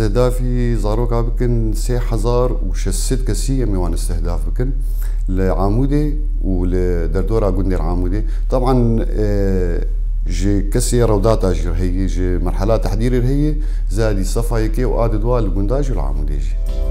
استهدافي زاروكا بكن سي حزار وشست كسية ميوان استهداف بكن لعامودي ولدردورة قندر عامودي. طبعا جي كسية روداتا جي هي جي مرحلة تحضيري هي زادي صفا هيك وقاد دوال قنداج والعامودي جي.